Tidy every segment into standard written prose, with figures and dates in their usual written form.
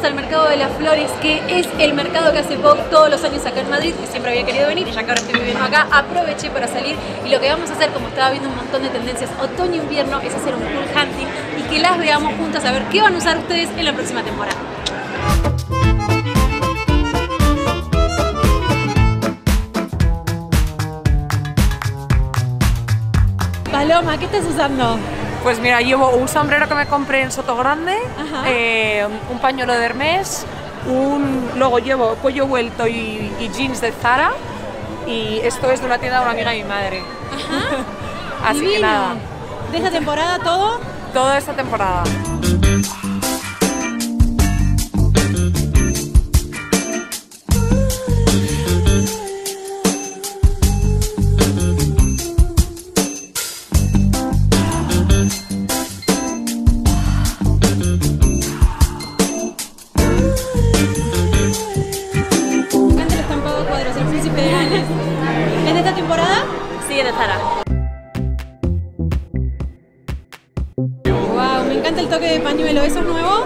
vinimos al Mercado de las Flores, que es el mercado que hace todos los años acá en Madrid, que siempre había querido venir y ya que ahora estoy viviendo acá, aproveché para salir y lo que vamos a hacer, como estaba viendo un montón de tendencias otoño-invierno, es hacer un pool hunting y que las veamos juntas a ver qué van a usar ustedes en la próxima temporada. Paloma, ¿qué estás usando? Pues mira, llevo un sombrero que me compré en Soto Grande, un pañuelo de Hermès, luego llevo cuello vuelto y jeans de Zara, y esto es de una tienda de una amiga de mi madre. Ajá. Así que nada. ¿De esta temporada todo? Todo esta temporada. ¿En esta temporada? Sí, en Zara. Wow, me encanta el toque de pañuelo. ¿Eso es nuevo?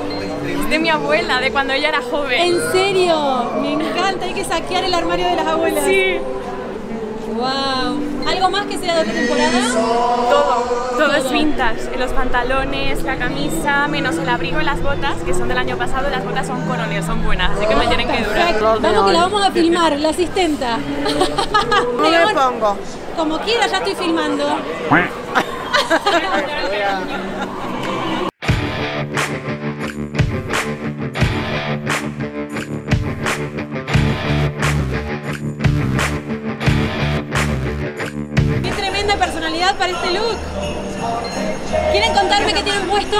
Es de mi abuela, de cuando ella era joven. ¿En serio? Me encanta, hay que saquear el armario de las abuelas. Sí. Wow. ¿Algo más que sea de otra temporada? Todo es vintage. Los pantalones, la camisa, menos el abrigo y las botas, que son del año pasado. Las botas son coroneos, son buenas, así que me tienen que durar. Vamos que la vamos a filmar, la asistenta. ¿Cómo me pongo? Como quiera, ya estoy filmando. Para este look. ¿Quieren contarme qué tienen puesto?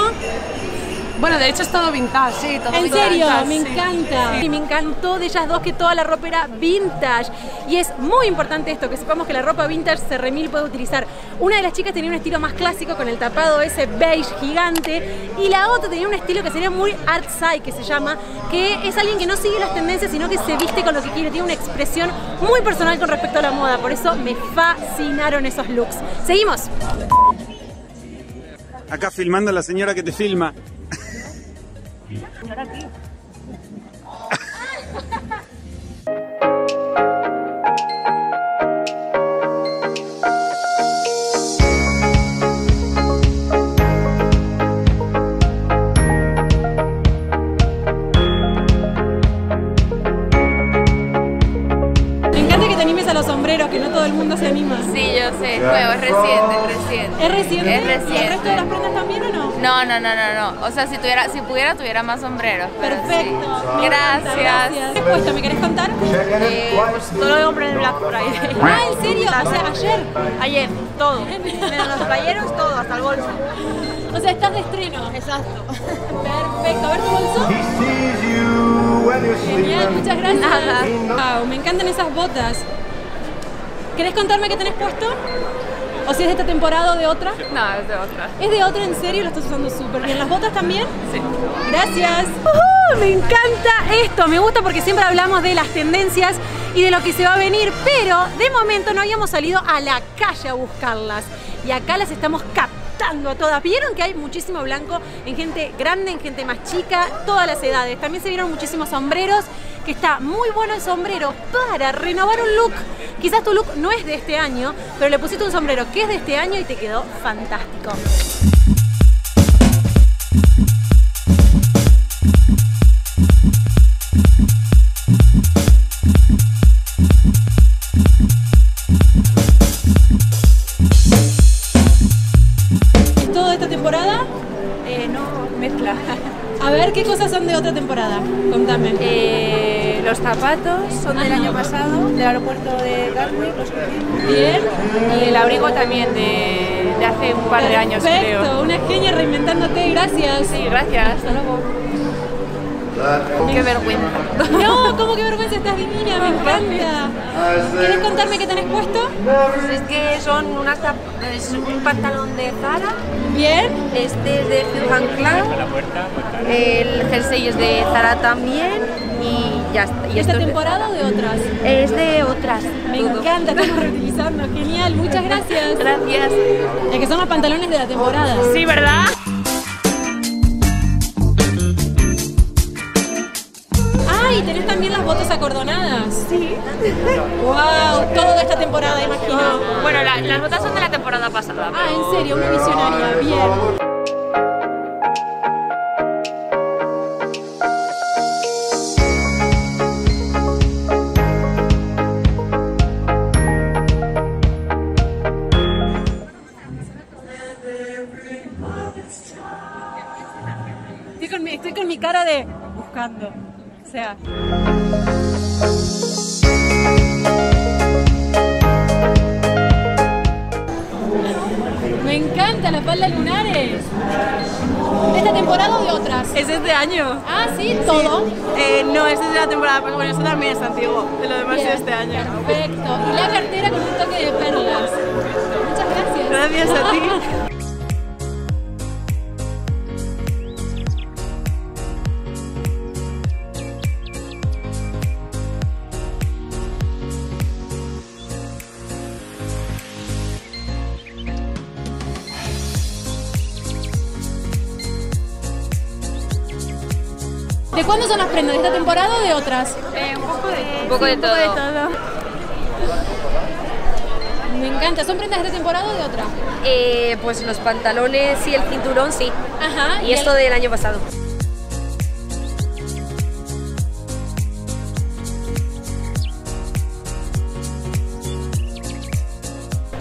Bueno, de hecho es todo vintage, sí, todo vintage. ¿En serio? Me encanta. Sí. Y me encantó de ellas dos que toda la ropa era vintage. Y es muy importante esto, que sepamos que la ropa vintage se remil puede utilizar. Una de las chicas tenía un estilo más clásico con el tapado ese beige gigante y la otra tenía un estilo que sería muy artsy, que se llama, que es alguien que no sigue las tendencias sino que se viste con lo que quiere, tiene una expresión muy personal con respecto a la moda. Por eso me fascinaron esos looks. Seguimos. Acá filmando a la señora que te filma. Ahora sí. Me encanta que te animes a los sombreros, que no todo el mundo se anima. Sí, yo sé, es nuevo, es reciente, es reciente. Es reciente. ¿Y el resto de las prendas también o no? No. O sea, si pudiera, tuviera más sombreros. Perfecto. Sí. Gracias. ¿Qué puesto me querés contar? Pues todo lo compré en Black Friday. Ah, ¿en serio? O sea, ayer. Ayer, todo. Menos los playeros, todo, hasta el bolso. O sea, estás de estreno. Exacto. Perfecto. A ver tu bolso. Genial, muchas gracias. Nada. Wow, me encantan esas botas. ¿Querés contarme qué tenés puesto? ¿O si es de esta temporada o de otra? No, es de otra. ¿Es de otra? ¿En serio? Lo estás usando súper bien. ¿Las botas también? Sí. Gracias. Me encanta esto. Me gusta porque siempre hablamos de las tendencias y de lo que se va a venir, pero de momento no habíamos salido a la calle a buscarlas. Y acá las estamos captando a todas. Vieron que hay muchísimo blanco en gente grande, en gente más chica, todas las edades. También se vieron muchísimos sombreros, que está muy bueno el sombrero para renovar un look. Quizás tu look no es de este año, pero le pusiste un sombrero que es de este año y te quedó fantástico. ¿Es todo de esta temporada? No, mezcla. A ver, ¿qué cosas son de otra temporada? Contame. Los zapatos son del año pasado, del aeropuerto de Gatwick, los que bien. Y el abrigo también de hace un par de años, creo. Perfecto, una genia reinventándote, gracias. Sí, gracias, hasta luego. ¡Qué vergüenza! No, ¿cómo qué vergüenza? Estás divina, me encanta. ¿Quieres contarme qué tenés puesto? Pues es que son un pantalón de Zara. Bien. Este es de Clan. El jersey es de Zara también. ¿Y esta temporada o de otras? Es de otras. Me encanta, estamos reutilizando. Genial, muchas gracias. Gracias. Es que son los pantalones de la temporada. Sí, ¿verdad? tenés también las botas acordonadas. Sí. Wow, toda esta temporada, imagino. Bueno, las botas son de la temporada pasada. Ah, en serio, una visionaria, bien. Estoy con mi cara de buscando, o sea. Me encanta la falda lunares. ¿De esta temporada o de otras? Es de este año. Ah, sí, todo. Sí. No, es de la temporada, pero bueno, eso también es antiguo, de lo demás es de este año. Perfecto. Y la cartera con un toque de perlas. Muchas gracias. Gracias a ti. ¿De cuándo son las prendas? ¿De esta temporada o de otras? Un poco de todo. Me encanta. ¿Son prendas de esta temporada o de otra? Pues los pantalones y el cinturón, sí. Ajá. Y esto del año pasado.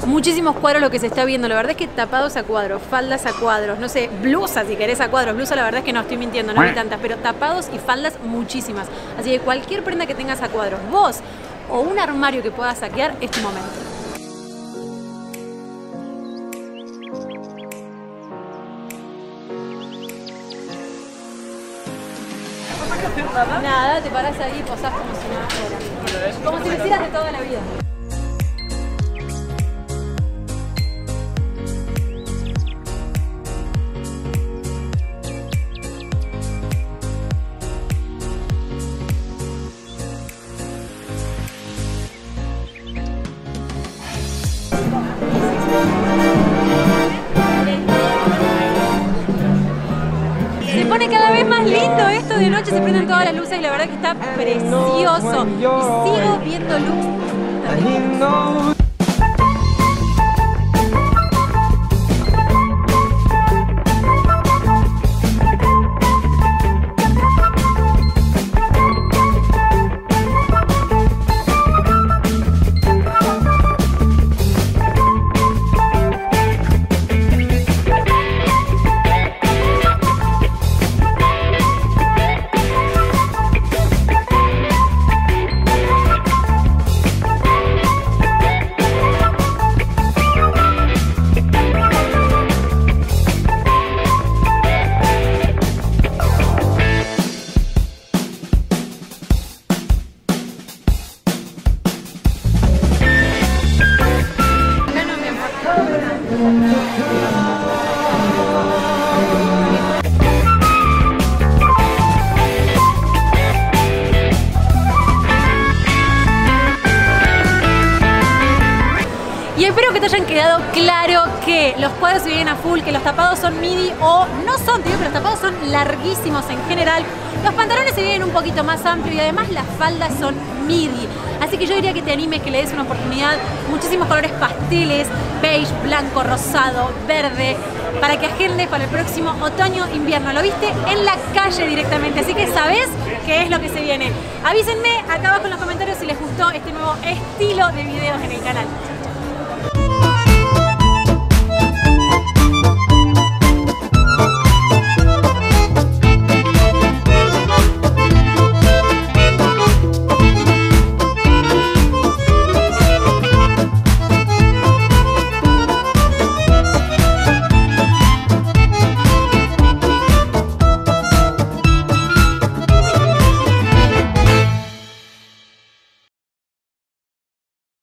Muchísimos cuadros lo que se está viendo, la verdad es que tapados a cuadros, faldas a cuadros, no sé, blusas si querés a cuadros, blusa la verdad es que no estoy mintiendo, no hay tantas, pero tapados y faldas muchísimas. Así que cualquier prenda que tengas a cuadros, vos o un armario que puedas saquear, es tu momento. ¿No vas a hacer nada? Nada, te parás ahí y posás como si nada fuera. Como si lo hicieras de toda la vida. De noche se prenden todas las luces y la verdad que está precioso. Y sigo viendo luz. Y espero que te hayan quedado claro que los cuadros se vienen a full, que los tapados son midi o no son, te digo, pero los tapados son larguísimos en general. Los pantalones se vienen un poquito más amplios y además las faldas son midi. Así que yo diría que te animes, que le des una oportunidad. Muchísimos colores pasteles, beige, blanco, rosado, verde, para que agendes para el próximo otoño-invierno. Lo viste en la calle directamente, así que sabés qué es lo que se viene. Avísenme acá abajo en los comentarios si les gustó este nuevo estilo de videos en el canal.